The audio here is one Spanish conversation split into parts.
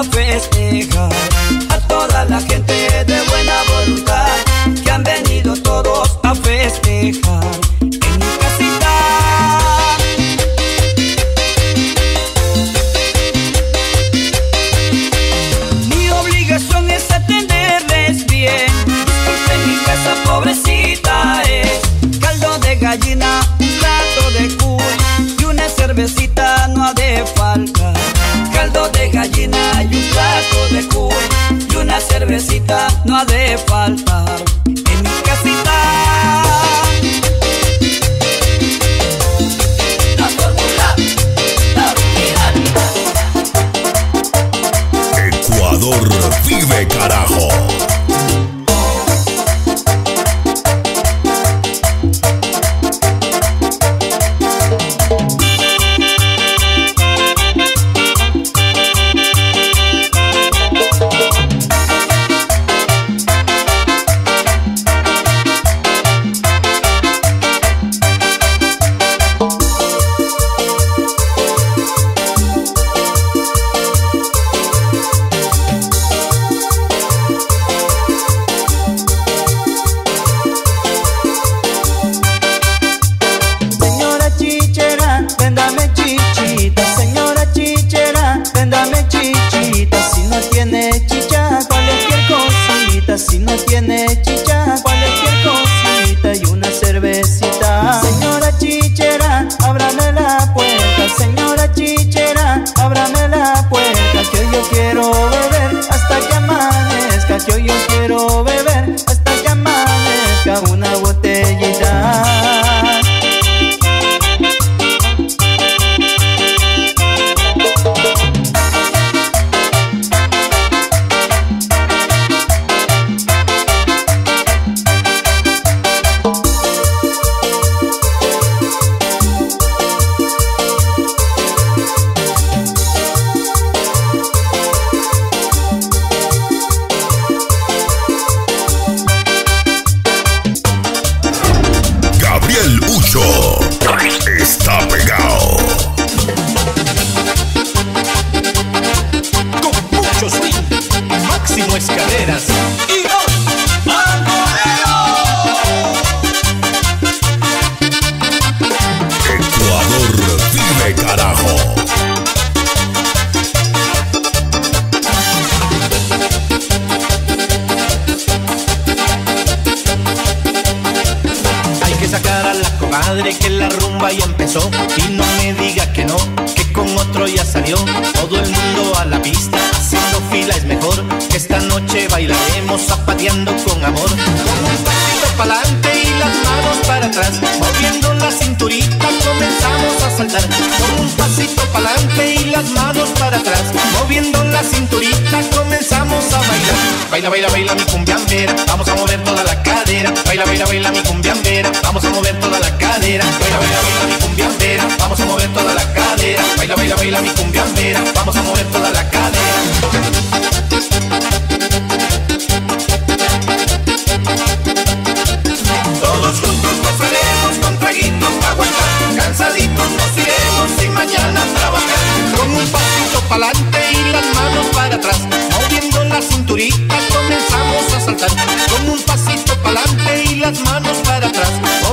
a festejar a toda la gente de buena voluntad que han venido todos a festejar en mi casita. Mi obligación es atenderles bien, porque mi casa pobrecita es caldo de gallina, un plato de cuy y una cervecita no ha de faltar. Caldo de gallina y un plato de cuy y una cervecita no ha de faltar en mi casita. La fórmula, la original. Ecuador vive, carajo.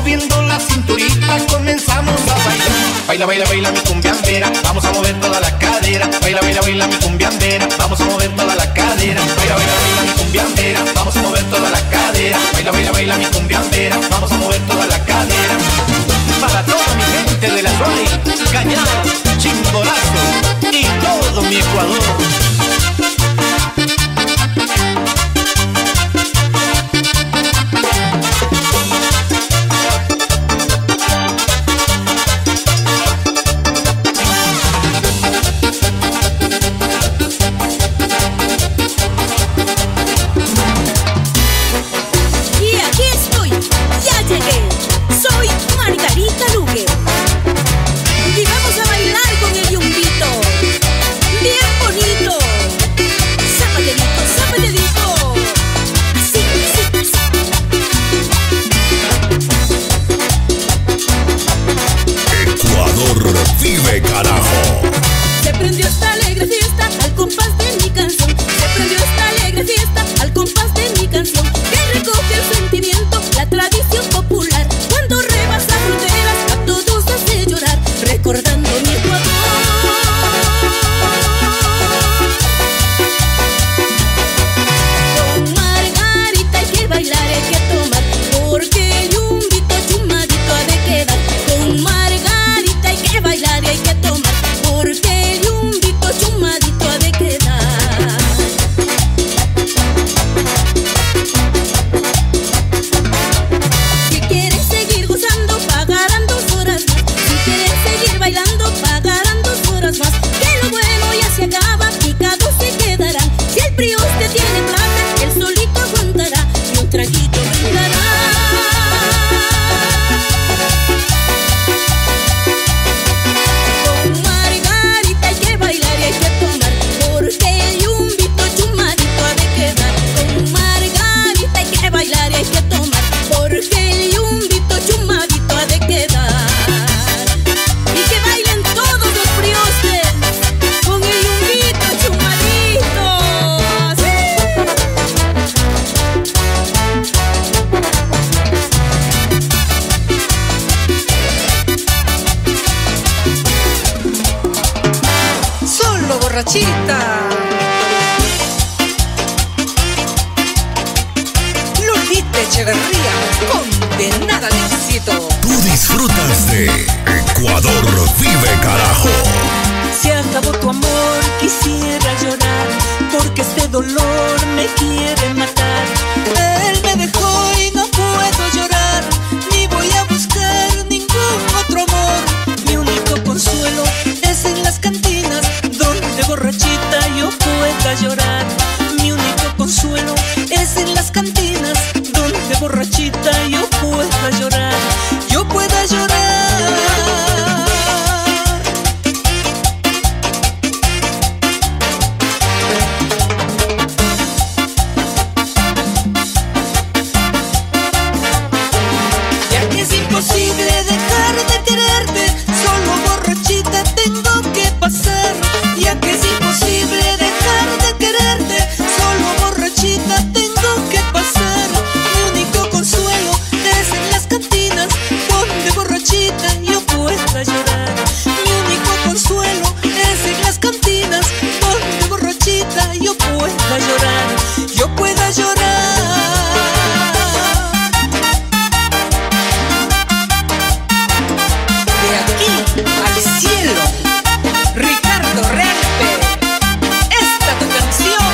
Bien bonito. Frutas de Ecuador, vive carajo. Se acabó tu amor, quisiera llorar, porque este dolor me quiere matar. Él me dejó y no puedo llorar, ni voy a buscar ningún otro amor. Mi único consuelo es en las cantinas, donde borrachita yo pueda llorar. Mi único consuelo es en las cantinas, donde borrachita yo pueda llorar. Yo pueda llorar. Ya que es imposible dejar de quererte, solo borrachita tengo que pasar. Ya que es imposible dejar de quererte, solo borrachita tengo que pasar. Mi único consuelo es en las cantinas, donde borrachita yo pueda llorar. Mi único consuelo es en las cantinas, donde borrachita yo pueda llorar. Yo pueda llorar. De aquí al cielo, Ricardo Realpe, esta tu canción.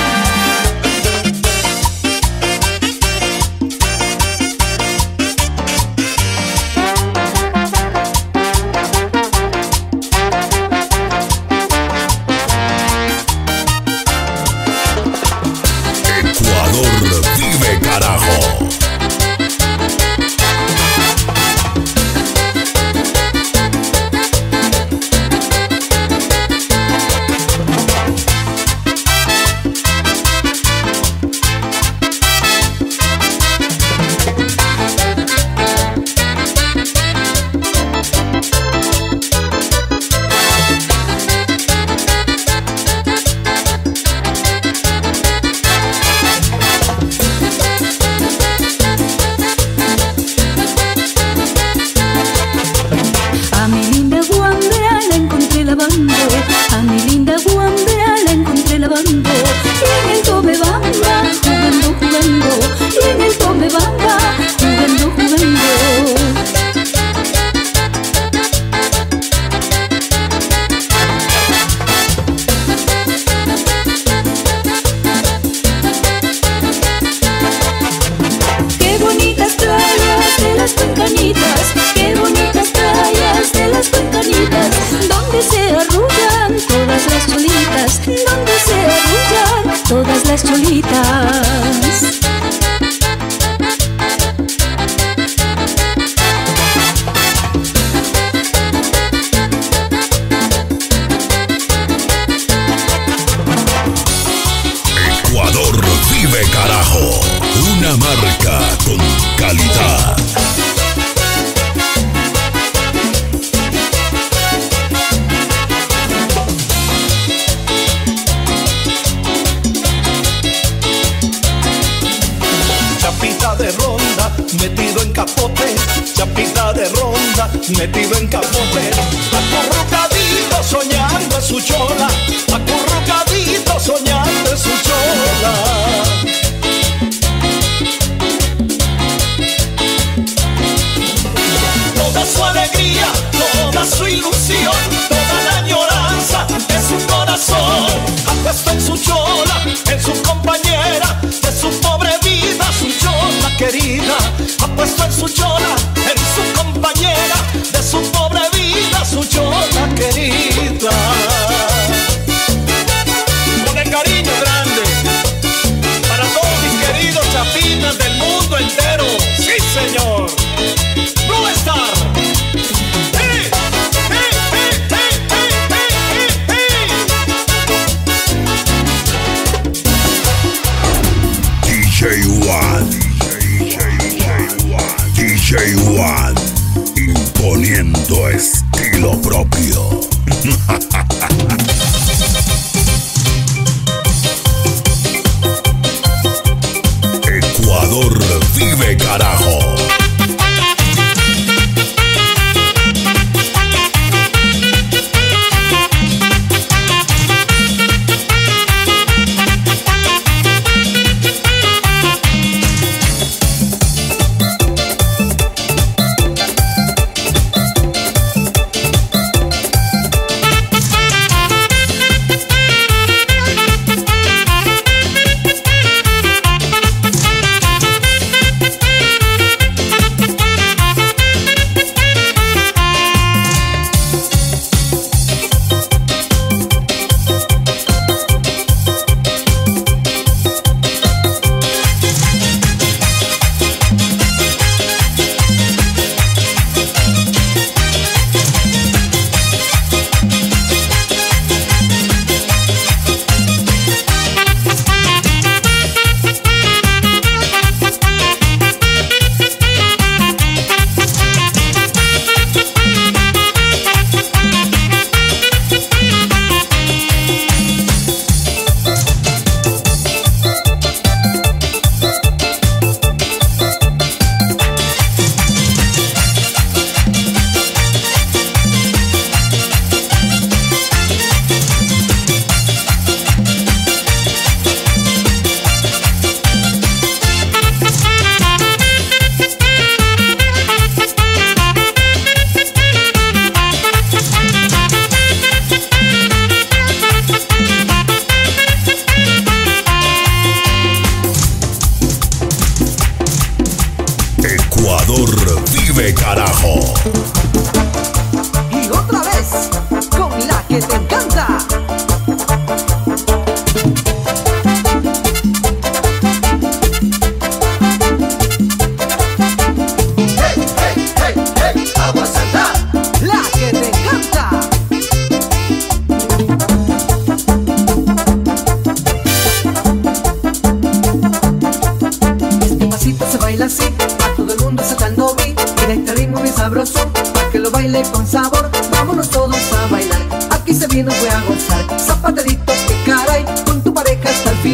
Ecuador vive carajo. A mi linda guambra la encontré lavando, y en el Tomebamba jugando, jugando, y en el Tomebamba jugando, jugando. Qué bonitas playas de las Cuencanitas, qué bonitas playas de las Cuencanitas, donde se arrullan todas las cholitas, donde se arrullan todas las cholitas. Ecuador vive carajo, una marca con calidad. Chapita de ronda, metido en capote. Chapita de ronda, metido en capote. Acurrucadito soñando en su chola, acurrucadito soñando en su chola. Toda su alegría, toda su ilusión, toda la añoranza de su corazón, apuesto en su chola, en su compañera, de su pobre vida, su chola querida, apuesto en su chola, en su compañera, de su pobre vida, su chola querida. Con el cariño grande, para todos mis queridos chapitas del mundo entero, sí señor, Blue Star. J1, imponiendo estilo propio. Ecuador vive carajo.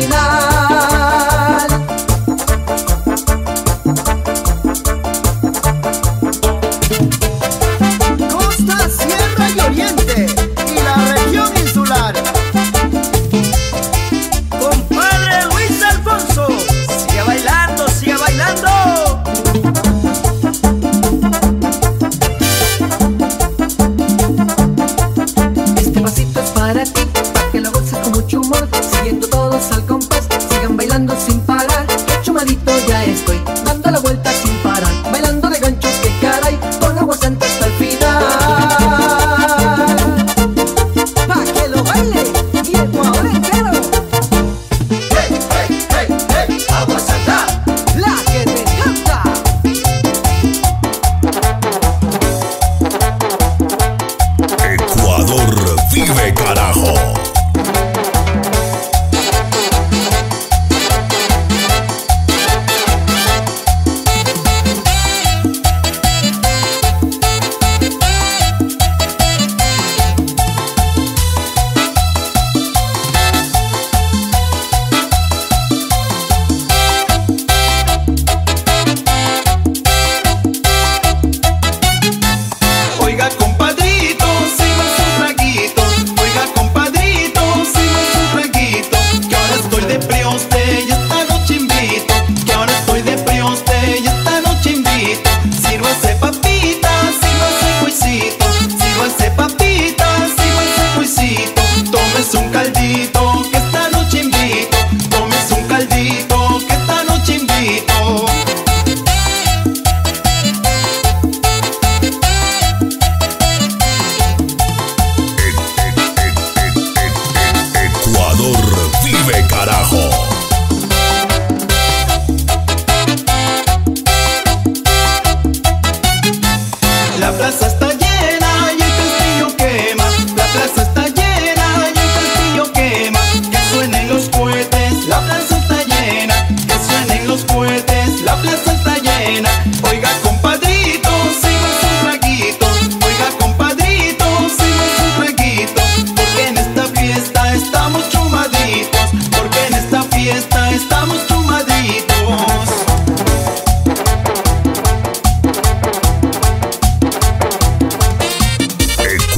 final. Costa, Sierra y Oriente y la región insular. Compadre Luis Alfonso, sigue bailando, sigue bailando. Este pasito es para ti, para que lo goces con mucho humor, siguiendo todos al compás, sigan bailando sin parar. Chumadito ya estoy, dando la vuelta sin parar, bailando de ganchos que caray, con aguardiente hasta el final. Pa' que lo baile, y el pobre entero. Hey, hey, hey, hey, agua santa, la que te encanta. Ecuador vive, carajo. La plaza está llena y el castillo quema. La plaza está llena y el castillo quema. Que suenen los cohetes. La plaza está llena. Que suenen los cohetes. La plaza está llena. Oiga, compadrito, sírvase un traguito. Oiga, compadrito, sírvase un traguito. Porque en esta fiesta estamos chumaditos. Porque en esta fiesta estamos chumaditos.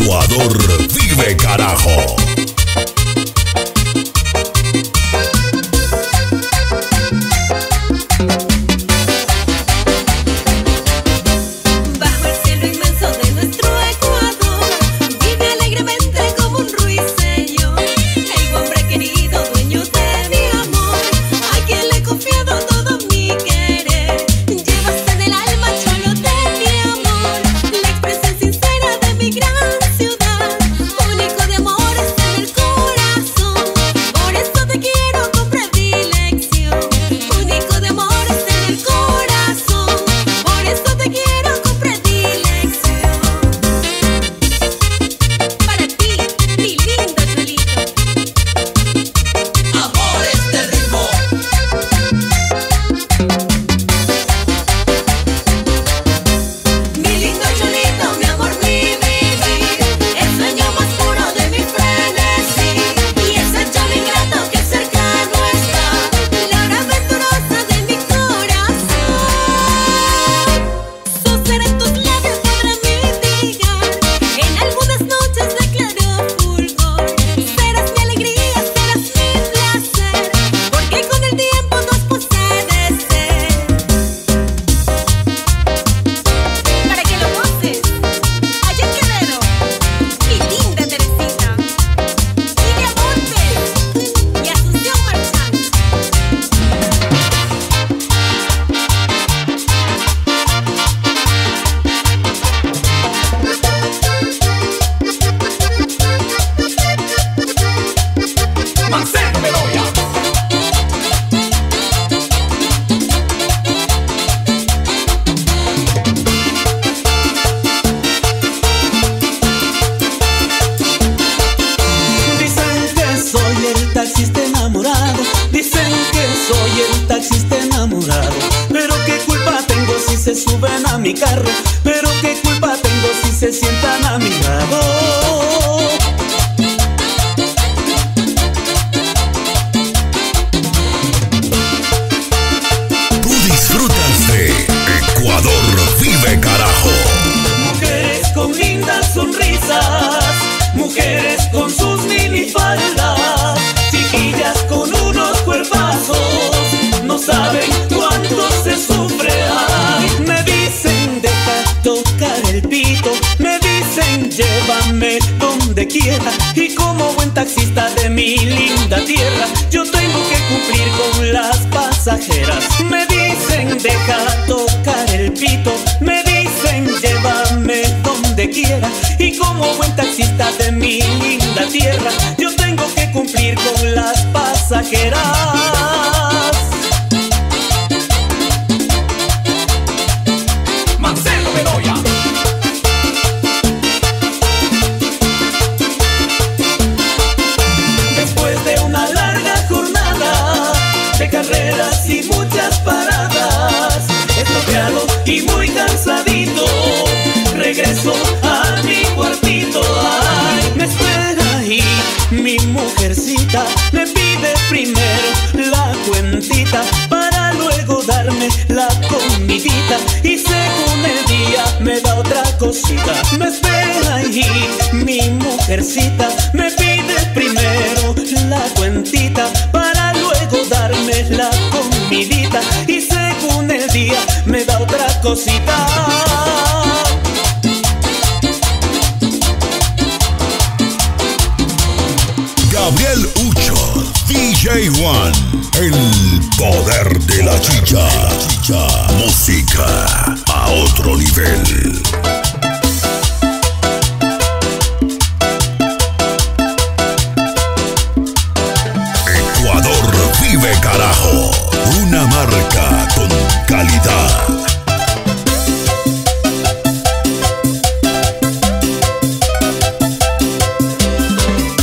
Ecuador vive, carajo. Bajo el cielo inmenso de nuestro Ecuador vive alegremente como un ruiseñor el hombre querido, dueño de mi amor, a quien le he confiado todo mi querer. Llevaste del alma, cholo de mi amor, la expresión sincera de mi gran se suben a mi carro, pero qué culpa tengo si se sientan a mi lado. donde quiera, y como buen taxista de mi linda tierra, yo tengo que cumplir con las pasajeras. Me dicen deja tocar el pito, me dicen llévame donde quiera, y como buen taxista de mi linda tierra, yo tengo que cumplir con las pasajeras. Y muchas paradas, estropeado y muy cansadito, regreso a mi cuartito. Ay, me espera ahí mi mujercita, me pide primero la cuentita para luego darme la comidita, y según el día me da otra cosita. Me espera ahí mi mujercita, me pide primero la cuentita para luego darme la comidita, y según el día me da otra cosita. Gabriel Ucho, DJ One, el poder de la chicha. Música a otro nivel. Ecuador vive, carajo. Una marca con calidad.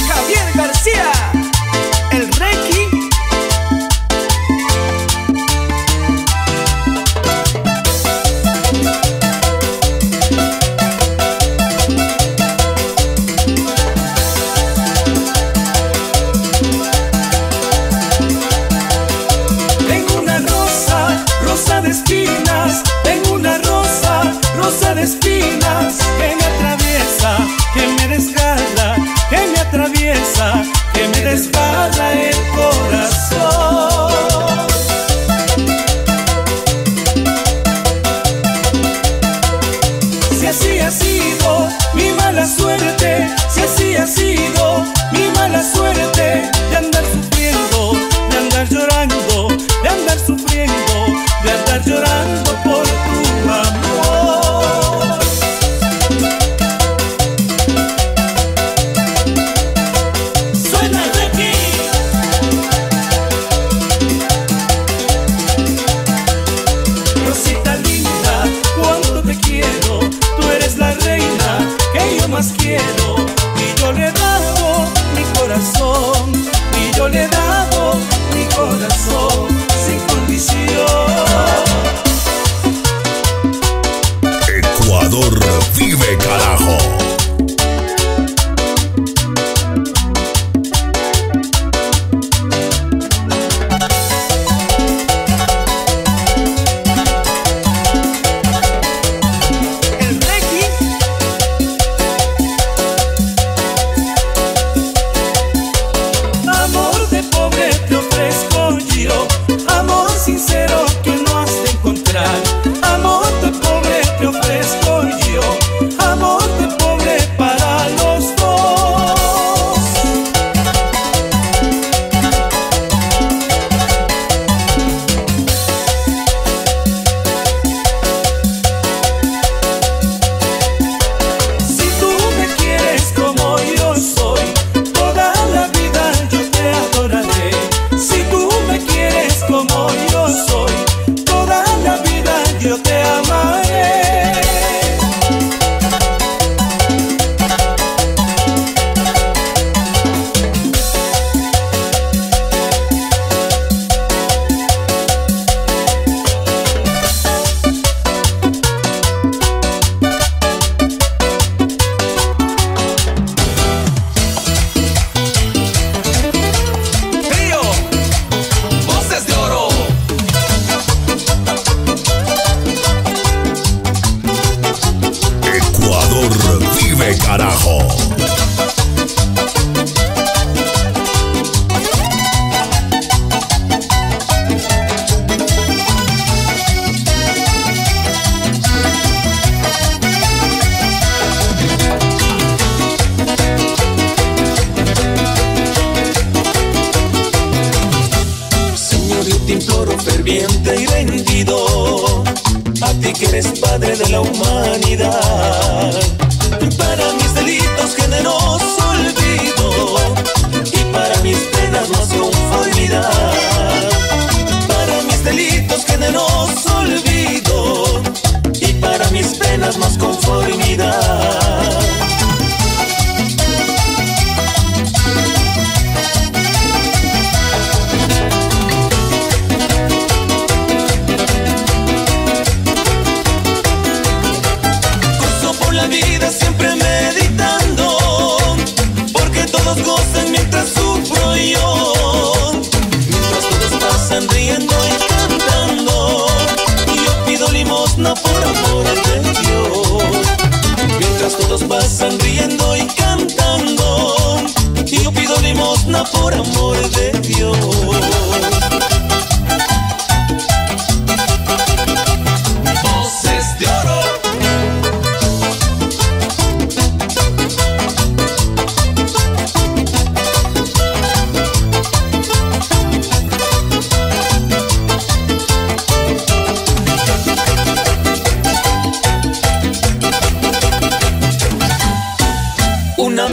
Javier García, el Requi. te imploro ferviente y rendido, a ti que eres padre de la humanidad. Para mis delitos generoso olvido, y para mis penas no hace conformidad. Para mis delitos generoso olvido, y para mis penas más conformidad. Pasan riendo y cantando, y yo pido limosna por amor de Dios. Voces de oro. Una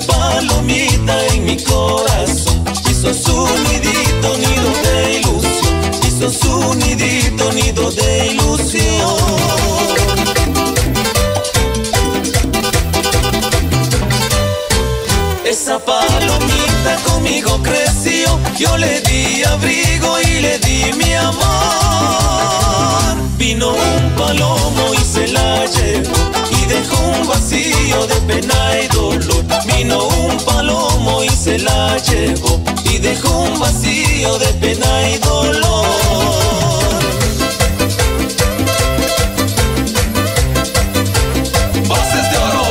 palomita en mi corazón hizo su nidito, nido de ilusión. Hizo su nidito, nido de ilusión. Esa palomita conmigo creció, yo le di abrigo y le di mi amor. Vino un palomo y se la llevó y dejó un vacío de pena y dolor. Vino un palomo y se la llevó y dejó un vacío de pena y dolor. Voces de oro.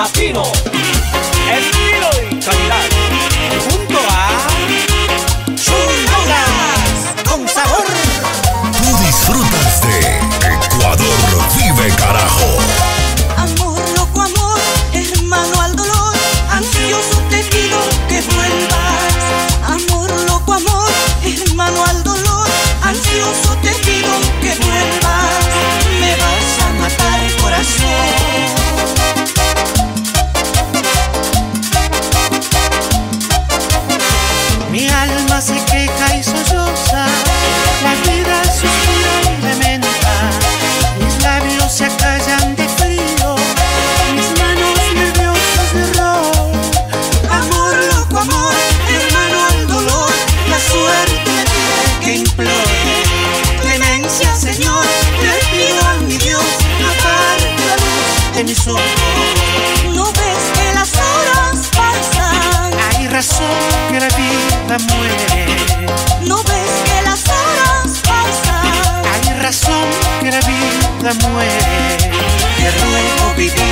Latino, estilo y calidad, junto a Chicha, con sabor. Tú disfrutas de Ecuador Vive, carajo. Amor, loco amor, hermano al dolor, ansioso te pido que vuelvas. Amor, loco amor, hermano al dolor, ansioso te pido que vuelvas. Me vas a matar el corazón. Mi alma se queja y solloza, la vida suspira y lamenta. Mis labios se acallan de frío, mis manos nerviosas de error. Amor, loco amor, hermano al dolor, la suerte que imploro. Clemencia, Señor, le pido a mi Dios, aparte la luz de mis ojos. No ves que las horas pasan, hay razón que la vida muere. No ves que las horas pasan, hay razón que la vida muere. Te ruego vivir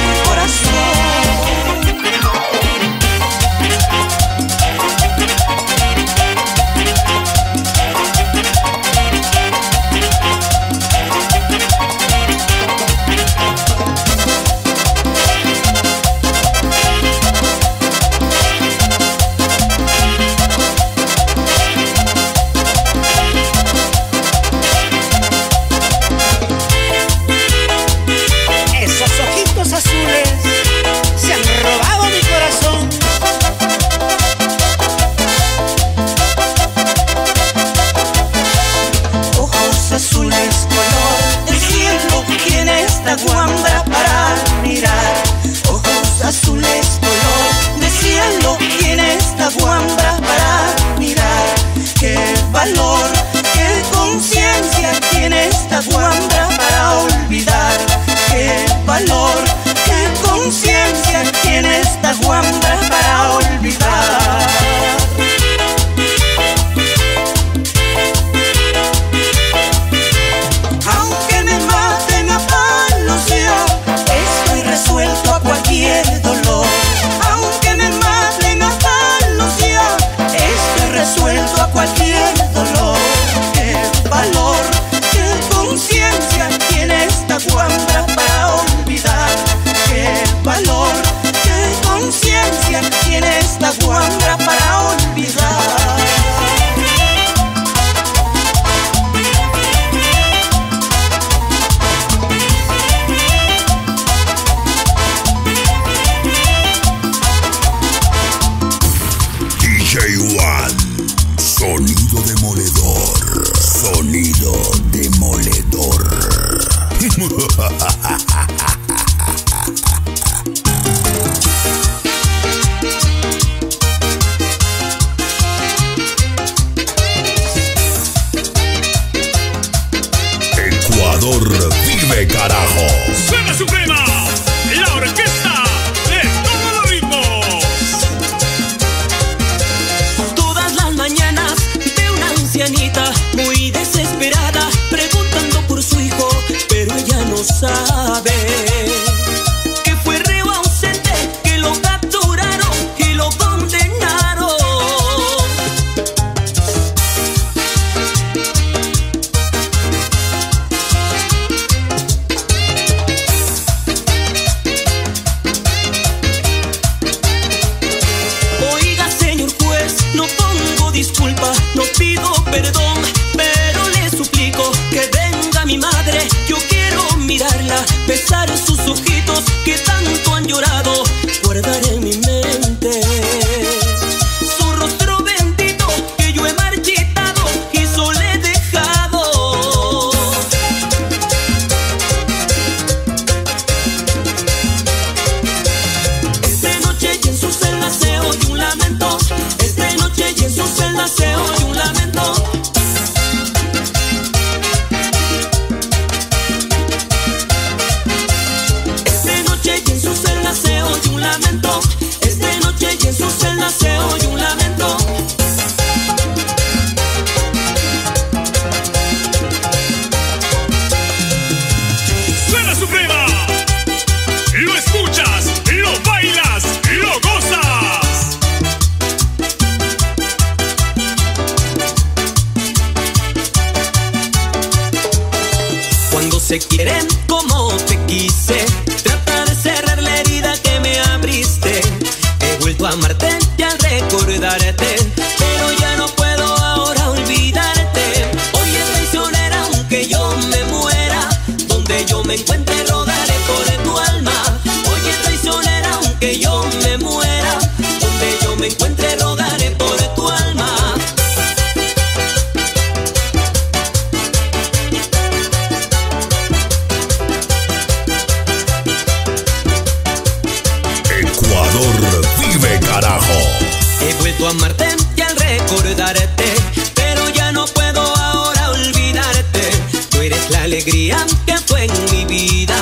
así. DJ One, sonido demoledor, sonido demoledor. Ecuador vive, carajo. ¡Suena suprema! ¡La orquesta! Muy desesperada, preguntando por su hijo, pero ella no sabe que fue reo ausente, que lo capturaron y lo condenaron. Oiga, señor juez, no pongo disculpa, no pido perdón, pero le suplico que venga mi madre. Yo quiero mirarla, besar sus ojitos que tanto han llorado, guardar en mi mente su rostro bendito que yo he marchitado y solo he dejado. Esta noche y en su celda se oye un lamento. Esta noche y en su celda se oye un lamento. Se quieren como te quise, trata de cerrar la herida que me abriste. He vuelto a amarte y a recordarte, pero ya no puedo ahora olvidarte. Hoy es traicionera aunque yo me muera, donde yo me encuentre rodaré por tu alma. Hoy es traicionera aunque yo me muera, donde yo me encuentre rodaré por tu alma. He vuelto a amarte y al recordarte, pero ya no puedo ahora olvidarte. Tú eres la alegría que fue en mi vida,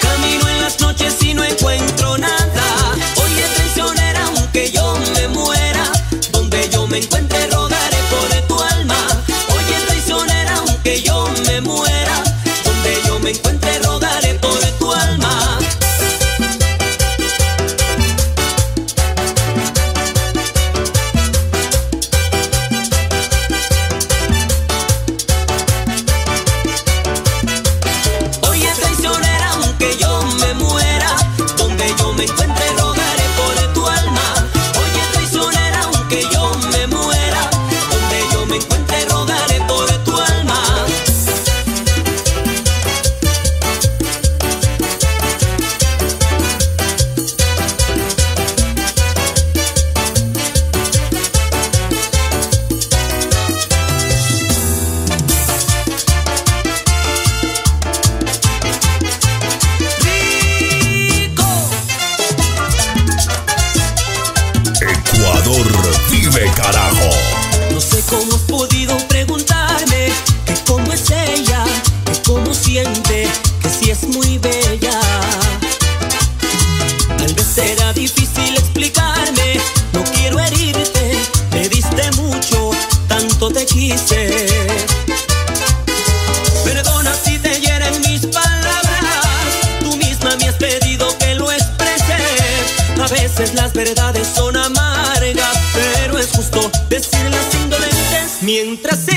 camino en las noches y no encuentro nada. Hoy es traicionera aunque yo me muera, donde yo me encuentre rodaré por tu alma. Hoy es traicionera aunque yo me muera, donde yo me encuentre rodaré por tu alma. Vive, carajo. No sé cómo has podido preguntarme que cómo es ella, que cómo siente, que si es muy bella. Tal vez será difícil explicarme, no quiero herirte, me diste mucho, tanto te quise. Perdona si te hieren mis palabras, tú misma me has pedido que lo exprese. A veces las verdades son amargas, pero es justo decir las indolencias mientras se